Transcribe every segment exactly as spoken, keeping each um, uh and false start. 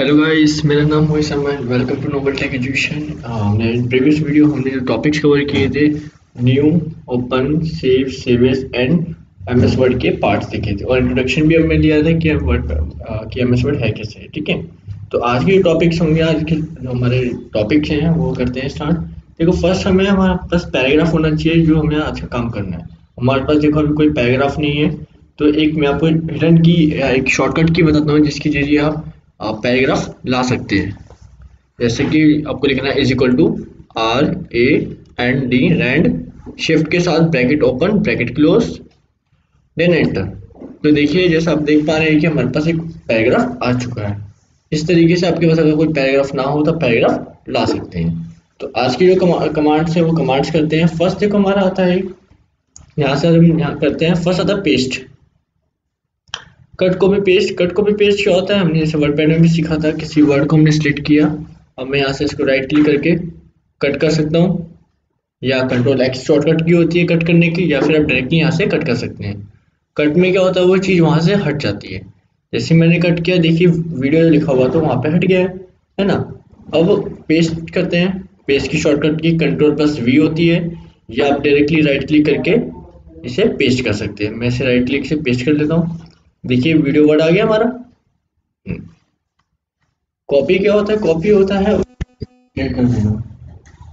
Hello guys, मेरा नाम Rohit Sharma and welcome to Nobel take education. हमने प्रीवियस वीडियो हमने जो टॉपिक्स कवर किए थे, new, open, save, save as and M S word के पार्ट्स देखे थे और इंट्रोडक्शन भी हमने लिया था कि एम वर्ड कि एम एस वर्ड है कैसे। ठीक है, तो आज के जो टॉपिक्स होंगे, आज के जो हमारे टॉपिक्स हैं वो करते हैं स्टार्ट। देखो, फर्स्ट हमें हमारे पास पैराग्राफ होना चाहिए जो हमें आज का काम करना है। हमारे पास देखो अभी कोई पैराग्राफ नहीं है, तो एक मैं आपको रिटर्न की एक शॉर्टकट की बताता हूँ जिसके जरिए आप आप पैराग्राफ ला सकते हैं। जैसे कि आपको लिखना है is equal to R A and D rand shift के साथ bracket open bracket close then enter. तो देखिए, जैसा आप देख पा रहे हैं कि हमारे पास एक पैराग्राफ आ चुका है। इस तरीके से आपके पास अगर कोई पैराग्राफ ना हो तो पैराग्राफ ला सकते हैं। तो आज के जो कमांड्स हैं वो कमांड्स करते हैं। फर्स्ट देखो हमारा आता है, यहाँ से हम यहाँ करते हैं, फर्स्ट आता है paste, cut copy paste. Cut copy paste क्या होता है, हमने जैसे वर्डपैड में भी सीखा था, किसी वर्ड को हमने सिलेक्ट किया, अब मैं यहाँ से इसको राइट क्लिक करके कट कर सकता हूँ, या कंट्रोल एक्स शॉर्टकट की होती है कट करने की, या फिर आप डायरेक्टली यहाँ से कट कर सकते हैं। कट में क्या होता है, वो चीज़ वहाँ से हट जाती है। जैसे मैंने कट किया, देखिए वीडियो लिखा हुआ तो वहाँ पर हट गया है, है ना। अब पेस्ट करते हैं, पेस्ट की शॉर्टकट की कंट्रोल प्लस वी होती है, या आप डायरेक्टली राइट क्लिक करके इसे पेस्ट कर सकते हैं। मैं इसे राइट क्लिक से पेस्ट कर लेता हूँ, देखिए वीडियो वर्ड आ गया हमारा। कॉपी क्या होता है, कॉपी होता है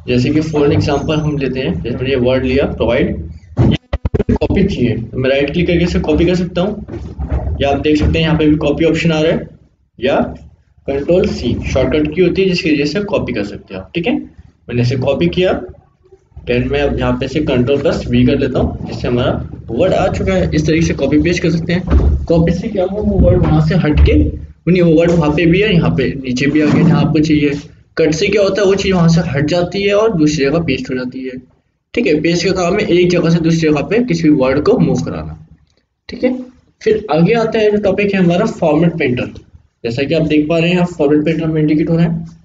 जैसे कि फॉर एग्जांपल हम लेते हैं, जैसे मैंने ये वर्ड लिया प्रोवाइड, कॉपी चाहिए तो मैं राइट क्लिक करके इसे कॉपी कर सकता हूँ, या आप देख सकते हैं यहाँ पे भी कॉपी ऑप्शन आ रहा है, या कंट्रोल सी शॉर्टकट की होती है जिसकी वजह से कॉपी कर सकते हैं आप। ठीक है, मैंने इसे कॉपी किया, टेन में अब यहाँ पे से कंट्रोल प्लस वी कर लेता हूँ, जिससे हमारा वर्ड आ चुका है। इस तरीके से कॉपी पेस्ट कर सकते हैं। कॉपी से क्या हुआ, वो वर्ड वहाँ से हट के, नहीं वो वर्ड वहाँ पे भी है, यहाँ पे नीचे भी आ गया जहाँ आपको चाहिए। कट से क्या होता है, वो चीज़ वहाँ से हट जाती है और दूसरी जगह पेस्ट हो जाती है। ठीक है, पेस्ट का काम है एक जगह से दूसरी जगह पे किसी भी वर्ड को मूव कराना। ठीक है, फिर आगे आता है जो टॉपिक है हमारा फॉर्मेट पेंटर। जैसा कि आप देख पा रहे हैं, फॉर्मेट पेंटर में इंडिकेट हो रहा है।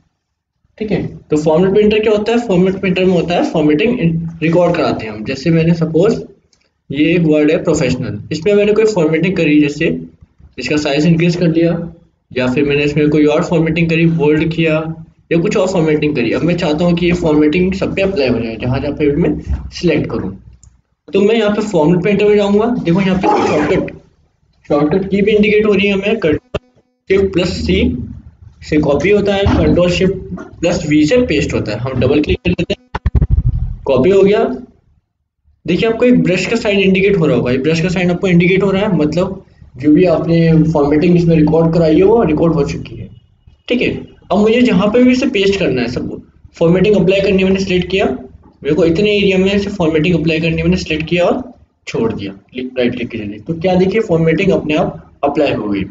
ठीक है, तो फॉर्मेट पेंटर क्या होता है, फॉर्मेट पेंटर में होता है फॉर्मेटिंग रिकॉर्ड कराते हैं हम। जैसे मैंने सपोज ये एक वर्ड है प्रोफेशनल, इसमें मैंने कोई फॉर्मेटिंग करी, जैसे इसका साइज इंक्रीज कर दिया, या फिर मैंने इसमें कोई और फॉर्मेटिंग करी, बोल्ड किया, या कुछ और फॉर्मेटिंग करी। अब मैं चाहता हूँ कि ये फॉर्मेटिंग सब पे अप्लाई हो जाए, जहाँ जहाँ पे मैं सिलेक्ट करूँ, तो मैं यहाँ पे फॉर्मेट पेंटर में जाऊँगा। देखो यहाँ पे शॉर्टकट शॉर्टकट की भी इंडिकेट हो रही है हमें, कंट्रोल प्लस सी से कॉपी होता है, कंट्रोल शिफ्ट प्लस वी से पेस्ट होता है। हम डबल क्लिक कर लेते हैं, कॉपी हो गया। देखिए आपको एक ब्रश का साइन इंडिकेट हो रहा होगा, ये ब्रश का साइन आपको इंडिकेट हो रहा है, मतलब जो भी आपने फॉर्मेटिंग इसमें रिकॉर्ड कराई है वो रिकॉर्ड हो चुकी है। ठीक है, अब मुझे जहाँ पे भी इसे पेस्ट करना है, सब फॉर्मेटिंग अप्लाई करनी मैंने सिलेक्ट किया, मेरे को इतने एरिया में इसे फॉर्मेटिंग अप्लाई करनी मैंने सिलेक्ट किया और छोड़ दिया, राइट क्लिक कीजिए, तो क्या देखिए फॉर्मेटिंग अपने आप अप्लाई हो गई।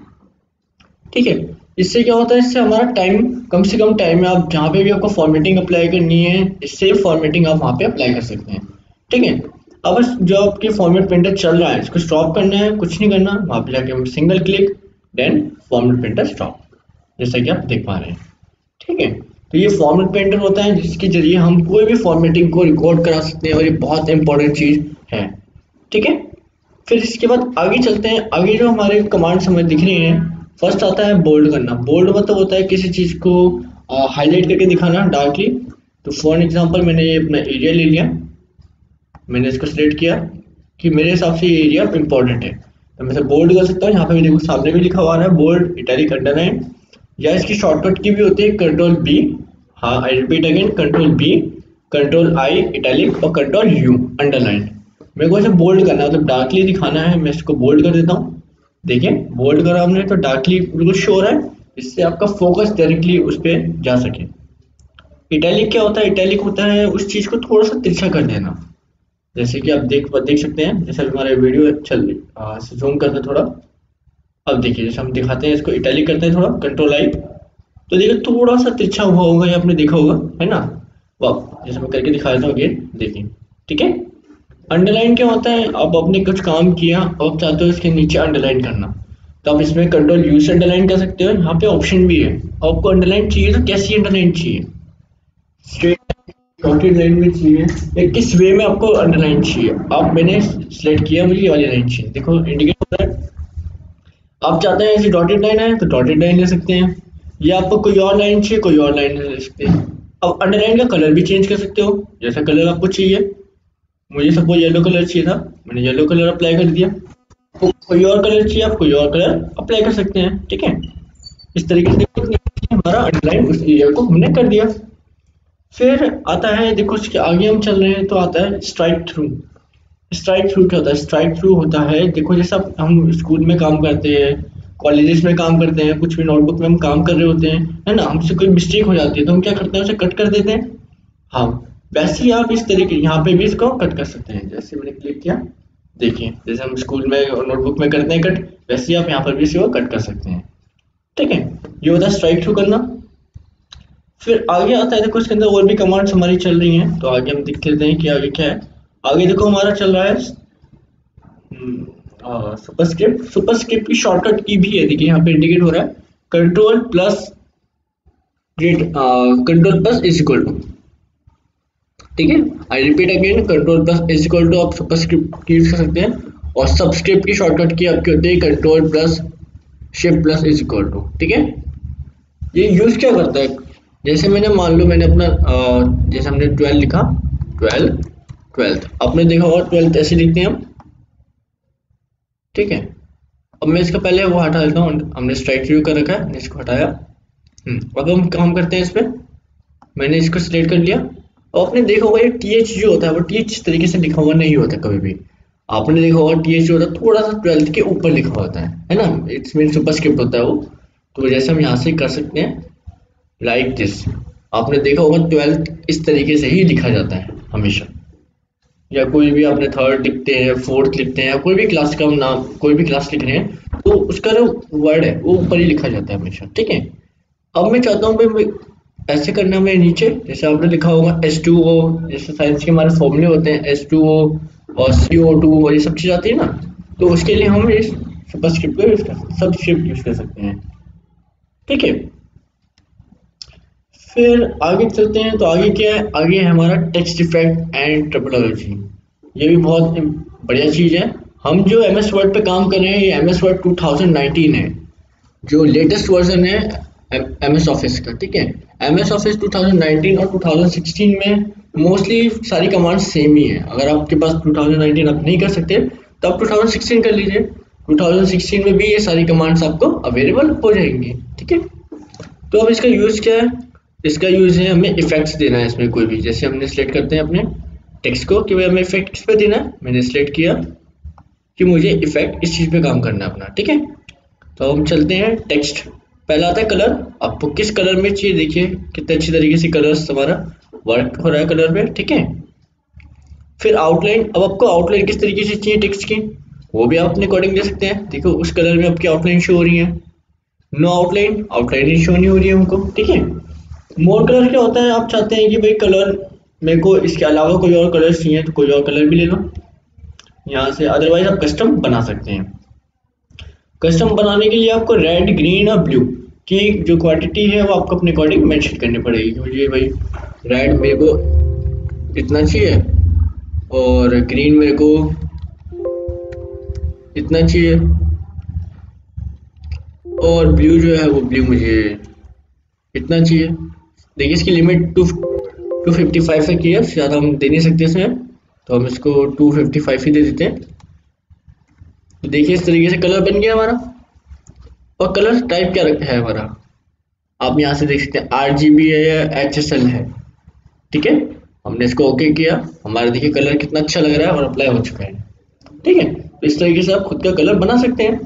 ठीक है, इससे क्या होता है, इससे हमारा टाइम कम से कम टाइम में आप जहाँ पे भी आपको फॉर्मेटिंग अप्लाई करनी है, इससे फॉर्मेटिंग आप वहाँ पे अप्लाई कर सकते हैं। ठीक है, अब जो आपके फॉर्मेट पेंटर चल रहा है इसको स्टॉप करना है, कुछ नहीं करना, वहाँ पे जाके हम single click then format painter stop, जैसा कि आप देख पा रहे हैं। ठीक है, तो ये फॉर्मेट पेंटर होता है जिसके जरिए हम कोई भी फॉर्मेटिंग को रिकॉर्ड करा सकते हैं, और ये बहुत इंपॉर्टेंट चीज़ है। ठीक है, फिर इसके बाद आगे चलते हैं। आगे जो हमारे कमांड्स हमें दिख रहे हैं, फर्स्ट आता है बोल्ड करना। बोल्ड मतलब होता है किसी चीज़ को हाईलाइट करके दिखाना डार्कली। तो फॉर एग्जांपल मैंने ये अपना एरिया ले लिया, मैंने इसको सिलेक्ट किया कि मेरे हिसाब से ये एरिया इंपॉर्टेंट है, तो मैं इसे बोल्ड कर सकता हूँ। यहाँ पे भी देखो सामने भी लिखा हुआ है बोल्ड इटैलिक अंडरलाइन, या इसकी शॉर्टकट की भी होती है कंट्रोल बी, हाँ I repeat again control B, control I italic और कंट्रोल यू अंडरलाइन। मेरे को इसे बोल्ड करना है, मतलब डार्कली दिखाना है, मैं इसको बोल्ड कर देता हूँ। देखिए बोल्ड करा हमने तो डार्कली बिल्कुल शोर है, इससे आपका फोकस डायरेक्टली उस पर जा सके। इटैलिक क्या होता है, इटैलिक होता है उस चीज़ को थोड़ा सा तिरछा कर देना, जैसे कि आप देख देख सकते हैं, जैसे हमारा वीडियो चल रही, जूम करते थोड़ा, अब देखिए जैसे हम दिखाते हैं इसको इटैलिक करते हैं थोड़ा, कंट्रोल आई, तो देखिए थोड़ा सा तिरछा हुआ होगा, ये आपने देखा होगा, है ना। वाह, जैसे मैं करके दिखा देता हूँ, ये देखिए। ठीक है, अंडरलाइन क्या होता है, आप अपने कुछ काम किया और आप चाहते हो इसके नीचे अंडरलाइन करना, तो आप इसमें कंट्रोल यू से अंडरलाइन कर सकते हो। यहाँ पे ऑप्शन भी है, आपको अंडरलाइन चाहिए तो कैसी अंडरलाइन चाहिए, स्ट्रेट डॉटेड लाइन में चाहिए, या किस वे में आपको अंडरलाइन चाहिए। आप मैंने सिलेक्ट किया, मुझे ये वाली लाइन चाहिए, देखो इंडिकेट होता है। आप चाहते हैं ऐसी डॉटेड लाइन है तो डॉटेड लाइन ले सकते हैं, ये आपको कोई और लाइन चाहिए, कोई और लाइन है इस पर। अब अंडरलाइन का कलर भी चेंज कर सकते हो, जैसा कलर आपको चाहिए। मुझे सपोज येलो कलर चाहिए था, मैंने येलो कलर अप्लाई कर दिया। आपको कोई और कलर चाहिए, आप कोई और कलर अप्लाई कर सकते हैं। ठीक है, इस तरीके से हमारा अंडरलाइन उस एरिया को हमने कर दिया। फिर आता है, देखो उसके आगे हम चल रहे हैं, तो आता है स्ट्राइक थ्रू। स्ट्राइक थ्रू क्या होता है? स्ट्राइक थ्रू होता है, देखो जैसा हम स्कूल में काम करते हैं, कॉलेजेस में काम करते हैं, कुछ भी नोटबुक में हम काम कर रहे होते हैं, है ना, हमसे कोई मिस्टेक हो जाती है तो हम क्या करते हैं, उसे कट कर देते हैं। हाँ, वैसे ही आप इस तरीके यहाँ पे भी इसको कट कर सकते हैं। जैसे मैंने क्लिक किया, देखिए जैसे हम स्कूल में और नोटबुक में करते हैं कट, वैसे ही आप यहाँ पर भी इसको कट कर सकते हैं। ठीक है, ये होता है स्ट्राइक थ्रू करना। फिर आगे आता है, देखो इसके अंदर और भी कमांड्स हमारी चल रही हैं, तो आगे हम देख लेते हैं कि आगे क्या है। आगे देखो हमारा चल रहा है सुपरस्क्रिप्ट। सुपरस्क्रिप्ट की शॉर्टकट की भी है, देखिए यहाँ पे इंडिकेट हो रहा है, control plus great, control plus is equal to. ठीक है, I repeat again, control plus is equal to आप सुपरस्क्रिप्ट की यूज कर सकते हैं। और सबस्क्रिप्ट की शॉर्टकट की आपकी होती है control plus shift plus is equal to. ठीक है, ये यूज क्या करता है, जैसे मैंने मान लो मैंने अपना आ, जैसे हमने ट्वेल्व लिखा, ट्वेल्व ट्वेल्थ आपने देखा होगा, ट्वेल्थ ऐसे लिखते हैं हम। ठीक है, अब मैं इसका पहले वो हटा देता हूँ, हमने स्ट्राइक थ्रू कर रखा है, इसको हटाया। अब हम काम करते हैं इस पर, मैंने इसको सिलेक्ट कर लिया। और आपने देखा होगा ये टी एच जो होता है वो टी एच तरीके से लिखा हुआ नहीं होता कभी भी। आपने देखा होगा टी एच जो होता है थोड़ा सा ट्वेल्थ के ऊपर लिखा होता है, है ना, इट्स मीन सुपरस्क्रिप्ट होता है वो। तो जैसे हम यहाँ से कर सकते हैं लाइक like दिस, आपने देखा होगा ट्वेल्थ इस तरीके से ही लिखा जाता है हमेशा। या कोई भी आपने थर्ड लिखते हैं, फोर्थ लिखते हैं, या कोई भी क्लास का हम नाम, कोई भी क्लास लिख रहे हैं तो उसका जो वर्ड है वो ऊपर ही लिखा जाता है हमेशा। ठीक है, अब मैं चाहता हूँ भाई ऐसे करना मैं नीचे, जैसे आपने लिखा होगा एस टू ओ, जैसे साइंस के हमारे फॉर्मूले होते हैं एस टू ओ और सी ओ टू और ये सब चीज़ आती है ना, तो उसके लिए हम इस सुपरस्क्रिप्ट को यूज कर सबस्क्रिप्ट यूज कर सकते हैं। ठीक है, फिर आगे चलते हैं, तो आगे क्या है, आगे है हमारा टेक्स्ट इफेक्ट एंड टर्मिनोलॉजी। ये भी बहुत बढ़िया चीज़ है। हम जो एम एस वर्ड पर काम कर रहे हैं, ये M S word two thousand nineteen है, जो लेटेस्ट वर्जन है एम एस ऑफिस का। ठीक है, M S office two thousand nineteen और टू थाउजेंड सिक्सटीन में मोस्टली सारी कमांड सेम ही है। अगर आपके पास टू थाउजेंड नाइनटीन आप नहीं कर सकते तो आप टू थाउजेंड सिक्सटीन कर लीजिए, टू थाउजेंड सिक्सटीन में भी ये सारी कमांड्स आपको अवेलेबल हो जाएंगी। ठीक है, तो अब इसका यूज़ क्या है, इसका यूज है हमें इफेक्ट्स देना है इसमें कोई भी। जैसे हमने सिलेक्ट करते हैं अपने टेक्स्ट को कि भाई हमें इफेक्ट किस पे देना है, मैंने सिलेक्ट किया कि मुझे इफेक्ट इस चीज़ पे काम करना है अपना। ठीक है, तो हम चलते हैं टेक्स्ट, पहला आता है कलर, आपको किस कलर में चाहिए। देखिए कितने अच्छी तरीके से कलर्स हमारा वर्क हो रहा है कलर में। ठीक है, फिर आउटलाइन, अब आपको आउटलाइन किस तरीके से चाहिए टेक्स्ट की, वो भी आप अपने अकॉर्डिंग दे सकते हैं। देखो उस कलर में आपकी आउटलाइन शो हो रही है, नो आउटलाइन, आउटलाइन शो नहीं हो रही है हमको। ठीक है, मोर कलर क्या होता है, आप चाहते हैं कि भाई कलर मेरे को इसके अलावा कोई और कलर चाहिए तो कोई और कलर भी ले लो यहाँ से, अदरवाइज आप कस्टम बना सकते हैं। कस्टम बनाने के लिए आपको रेड, ग्रीन और ब्लू की जो क्वांटिटी है वो आपको अपने अकॉर्डिंग मेंशन करनी पड़ेगी कि मुझे भाई रेड मेरे को इतना चाहिए और ग्रीन मेरे को इतना चाहिए और ब्लू जो है वो ब्लू मुझे इतना चाहिए। देखिए इसकी limit to two fifty five तक की है, ज़्यादा हम दे नहीं सकते इसमें, तो हम इसको टू फिफ्टी फाइव ही दे देते हैं। तो देखिए इस तरीके से कलर बन गया हमारा। और कलर टाइप क्या रखा है हमारा, आप यहाँ से देख सकते हैं आर जी बी है या एच एस एल है। ठीक है, हमने इसको ओके किया, हमारा देखिए कलर कितना अच्छा लग रहा है और अप्लाई हो चुका है। ठीक है, तो इस तरीके से आप खुद का कलर बना सकते हैं।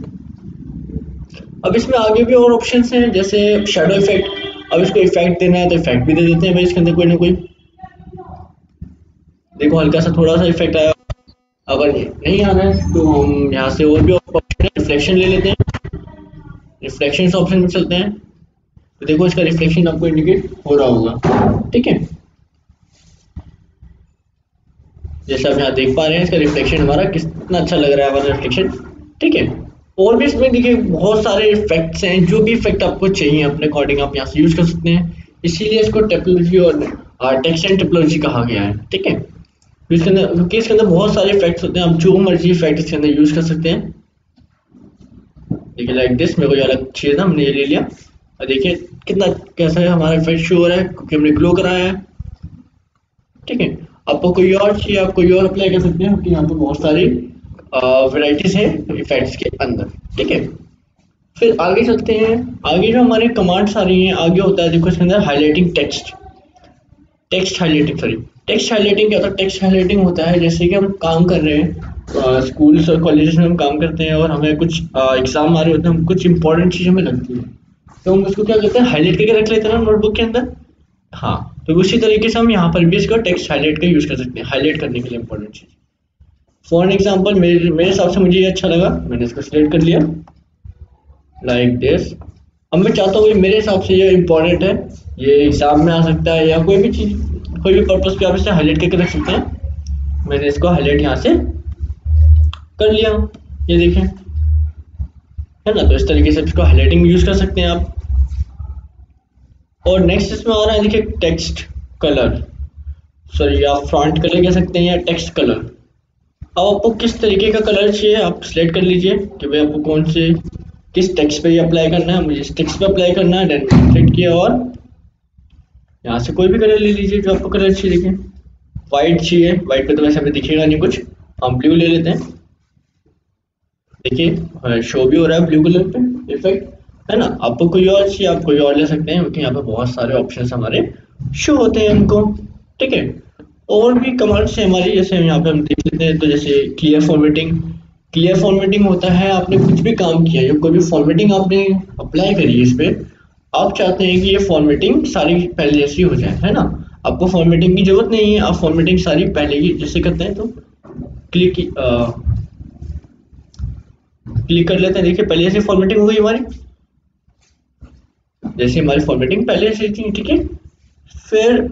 अब इसमें आगे भी और ऑप्शन हैं, जैसे शेडो इफेक्ट। अब इसको इफेक्ट देना है तो इफेक्ट भी दे देते हैं भाई इसके अंदर कोई ना कोई। देखो हल्का सा थोड़ा सा इफेक्ट आया, अगर नहीं आना है तो हम यहाँ से और भी ऑप्शन रिफ्लेक्शन ले लेते हैं। रिफ्लेक्शन से ऑप्शन में चलते हैं, तो देखो इसका रिफ्लेक्शन आपको इंडिकेट हो रहा होगा। ठीक है, जैसे आप यहाँ देख पा रहे हैं इसका रिफ्लेक्शन हमारा कितना अच्छा लग रहा है हमारा रिफ्लेक्शन। ठीक है, और भी इसमें देखिए बहुत सारे इफेक्ट्स हैं, जो भी इफेक्ट आपको चाहिए अपने अकॉर्डिंग आप यहाँ से यूज कर सकते हैं। इसीलिए इसको टेक्नोलॉजी और टेक्स्ट एंड टेक्नोलॉजी कहा गया है। ठीक है, इसके अंदर क्योंकि इसके अंदर बहुत सारे इफेक्ट्स होते हैं, आप जो मर्जी इफेक्ट इसके अंदर यूज कर सकते हैं। देखिए लाइक दिस, मेरे को जो अलग चाहिए था हमने ये ले लिया, देखिए कितना कैसा है हमारा इफेक्ट शो हो रहा है क्योंकि हमने ग्लो कराया है। ठीक है, आपको कोई और चाहिए आप कोई और अप्लाई कर सकते हैं क्योंकि यहाँ पर बहुत सारी वैरायटीज है इफेक्ट्स के अंदर। ठीक है, फिर आगे चलते हैं। आगे जो हमारे कमांड्स आ रही हैं आगे होता है देखो इसके अंदर highlighting text, text highlighting sorry text highlighting क्या होता है? टेक्स्ट हाईलाइटिंग होता है जैसे कि हम काम कर रहे हैं स्कूल्स और कॉलेजेस में हम काम करते हैं और हमें कुछ एग्जाम आ रहे होते हैं, हम कुछ इंपॉर्टेंट चीज़ हमें लगती है तो हम उसको क्या करते हैं हाईलाइट करके रख लेते हैं ना नोटबुक के अंदर। हाँ, तो उसी तरीके से हम यहाँ पर भी इसका टेक्स्ट हाईलाइट का यूज़ कर सकते हैं हाईलाइट करने के लिए इंपॉर्टेंट चीज़। फॉर एग्जाम्पल मेरे मेरे हिसाब से मुझे ये अच्छा लगा, मैंने इसको सिलेक्ट कर लिया लाइक दिस। अब मैं चाहता हूँ मेरे हिसाब से ये इंपॉर्टेंट है, ये एग्जाम में आ सकता है या कोई भी चीज़ कोई भी पर्पस पे आप इसे हाईलाइट करके रख सकते हैं। मैंने इसको हाईलाइट यहाँ से कर लिया, ये देखें है ना, तो इस तरीके से इसको हाईलाइटिंग यूज कर सकते हैं आप। और नेक्स्ट इसमें आ रहा है देखिए टेक्स्ट कलर, सॉरी आप फॉन्ट कलर कह सकते हैं या टेक्स्ट कलर। अब आपको किस तरीके का कलर चाहिए आप सिलेक्ट कर लीजिए कि भाई आपको कौन से किस टेक्स्ट पे ये अप्लाई करना है। मुझे इस टेक्स्ट पे अप्लाई करना है, देन सिलेक्ट किया और यहाँ से कोई भी कलर ले लीजिए जो आपको कलर चाहिए। देखिए वाइट चाहिए, वाइट पे तो वैसे हमें दिखेगा नहीं कुछ, हम ब्लू ले लेते हैं। देखिए शो भी हो रहा है ब्लू कलर पे इफेक्ट है ना। आपको कोई और चाहिए आप कोई और ले सकते हैं क्योंकि यहाँ पे बहुत सारे ऑप्शन हमारे शो होते हैं उनको। ठीक है, और भी कमांड्स है हमारी, जैसे यहाँ पे हम देख लेते हैं तो जैसे क्लियर फॉर्मेटिंग। क्लियर फॉर्मेटिंग होता है आपने कुछ भी काम किया या कोई भी फॉर्मेटिंग आपने अप्लाई करी है इस पर, आप चाहते हैं कि ये फॉर्मेटिंग सारी पहले जैसी हो जाए है ना। आपको फॉर्मेटिंग की जरूरत नहीं है, आप फॉर्मेटिंग सारी पहले की जैसे करते हैं तो क्लिक क्लिक कर लेते हैं। देखिए पहले जैसी फॉर्मेटिंग हो गई हमारी, जैसे हमारी फॉर्मेटिंग पहले से थी। ठीक है, फिर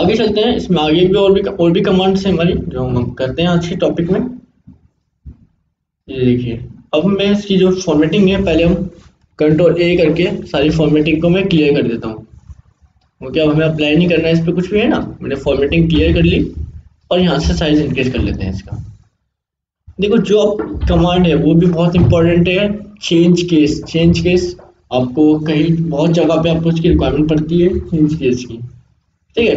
आगे चलते हैं। इसमें आगे भी और भी और भी कमांड्स हैं हमारी जो हम करते हैं आज के टॉपिक में। ये देखिए अब मैं इसकी जो फॉर्मेटिंग है पहले हम कंट्रोल ए करके सारी फॉर्मेटिंग को मैं क्लियर कर देता हूँ क्योंकि अब हमें अप्लाई नहीं करना है इस पर कुछ भी है ना। मैंने फॉर्मेटिंग क्लियर कर ली और यहाँ से साइज इंक्रीज कर लेते हैं इसका। देखो जो कमांड है वो भी बहुत इंपॉर्टेंट है, चेंज केस। चेंज केस आपको कहीं बहुत जगह पर आपको इसकी रिक्वायरमेंट पड़ती है चेंज केस की। ठीक है,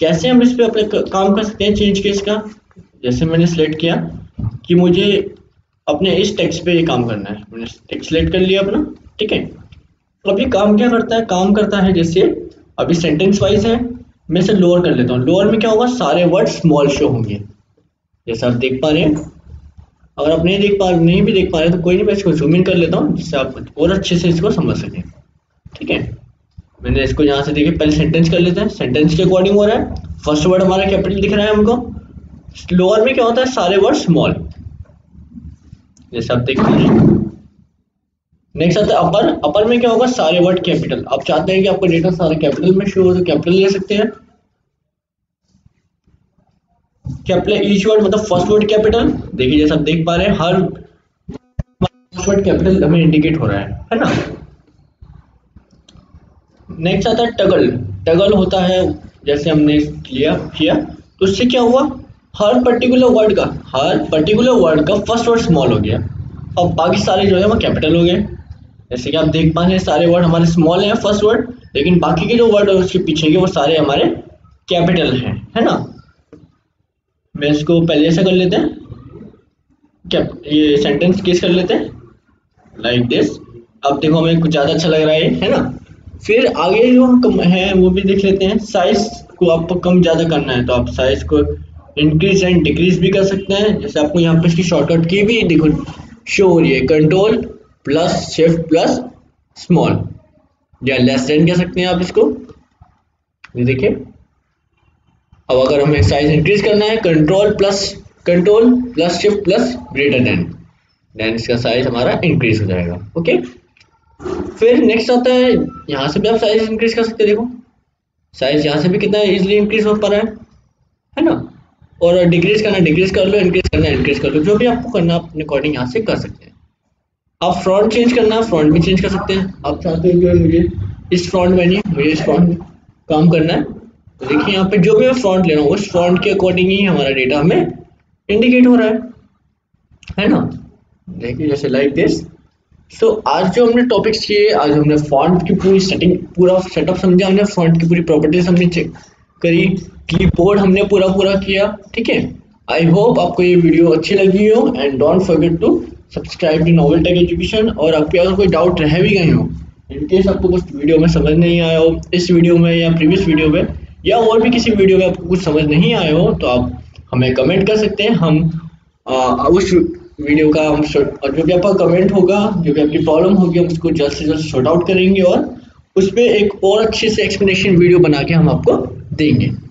कैसे हम इस पर अपने काम कर सकते हैं चेंज केस का? जैसे मैंने सिलेक्ट किया कि मुझे अपने इस टेक्स्ट पे ये काम करना है, मैंने टेक्स्ट सेलेक्ट कर लिया अपना। ठीक है, अब ये काम क्या करता है? काम करता है जैसे अभी सेंटेंस वाइज है, मैं इसे लोअर कर लेता हूँ। लोअर में क्या होगा सारे वर्ड स्मॉल शो होंगे जैसे आप देख पा रहे हैं। अगर आप नहीं देख पा रहे नहीं भी देख पा रहे तो कोई नहीं, मैं इसको जूम इन कर लेता हूँ जिससे आप और अच्छे से इसको समझ सकें। ठीक है, मैंने इसको यहाँ से देखिए पहले सेंटेंस कर लेते हैं। सेंटेंस के अकॉर्डिंग हो रहा है, फर्स्ट वर्ड हमारा कैपिटल दिख रहा है हमको। लोअर में क्या होता है सारे वर्ड स्मॉल जैसे आप देख लीजिए। नेक्स्ट आता है अपर। अपर में क्या होगा सारे वर्ड कैपिटल। आप चाहते हैं कि आपका डेटा सारे कैपिटल में शो हो तो कैपिटल ले सकते हैं। कैपिटल ईच वर्ड मतलब फर्स्ट वर्ड कैपिटल। देखिए जैसे आप देख पा रहे हैं हर फर्स्ट वर्ड कैपिटल हमें इंडिकेट हो रहा है है ना। नेक्स्ट आता है टगल। टगल होता है जैसे हमने लिया किया तो उससे क्या हुआ हर पर्टिकुलर वर्ड का हर पर्टिकुलर वर्ड का फर्स्ट वर्ड स्मॉल हो गया और बाकी सारे जो है वो कैपिटल हो गए। जैसे कि आप देख पा रहे हैं सारे वर्ड हमारे स्मॉल हैं फर्स्ट वर्ड, लेकिन बाकी के जो वर्ड है उसके पीछे के वो सारे हमारे कैपिटल हैं है ना। मैं इसको पहले ऐसा कर लेते हैं कैप ये सेंटेंस केस कर लेते हैं लाइक दिस। अब देखो हमें कुछ ज़्यादा अच्छा लग रहा है है ना। फिर आगे जो कम है वो भी देख लेते हैं। साइज को आपको कम ज़्यादा करना है तो आप साइज को इंक्रीज एंड डिक्रीज भी कर सकते हैं। जैसे आपको यहाँ पर इसकी शॉर्टकट की भी देखो शो हो रही है control plus shift plus small या लेस देन कह सकते हैं आप इसको। ये देखिए अब अगर हमें साइज इंक्रीज करना है control plus control plus shift plus greater than then इसका साइज हमारा इंक्रीज हो जाएगा। ओके, फिर नेक्स्ट आता है यहाँ से भी आप साइज इंक्रीज कर सकते हैं। देखो साइज यहाँ से भी कितना इजीली इंक्रीज हो पा रहा है है ना। और डिक्रीज करना डिक्रीज कर लो, इंक्रीज करना इंक्रीज कर लो, जो भी आपको करना आप अपने अकॉर्डिंग यहाँ से कर सकते हैं। आप फ्रॉन्ट चेंज करना फ्रॉन्ट भी चेंज कर सकते हैं। आप चाहते हो कि मुझे इस फ्रॉन्ट में नहीं मुझे इस फ्रॉन्ट में काम करना है तो देखिए यहाँ पे जो भी मैं फ्रॉन्ट ले रहा हूँ उस फ्रॉन्ट के अकॉर्डिंग ही हमारा डेटा हमें इंडिकेट हो रहा है है ना। देखिए जैसे लाइक दिस तो so, आज जो हमने टॉपिक्स किए, आज हमने फॉन्ट की पूरी सेटिंग, पूरा सेटअप समझा, हमने फॉन्ट की पूरी प्रॉपर्टीज हमने चेक करी, क्लिपबोर्ड हमने पूरा पूरा किया। ठीक है, आई होप आपको ये वीडियो अच्छी लगी हो and don't forget to subscribe to Nobel take Education. और आपके अगर कोई डाउट रह भी गए हो, इनकेस आपको कुछ वीडियो में समझ नहीं आया हो, इस वीडियो में या प्रीवियस वीडियो में या और भी किसी वीडियो में आपको कुछ समझ नहीं आया हो, तो आप हमें कमेंट कर सकते हैं। हम आ, उस वीडियो का हम जो भी आपका कमेंट होगा, जो भी आपकी प्रॉब्लम होगी, हम उसको जल्द से जल्द सॉर्ट आउट करेंगे और उस पर एक और अच्छे से एक्सप्लेनेशन वीडियो बना के हम आपको देंगे।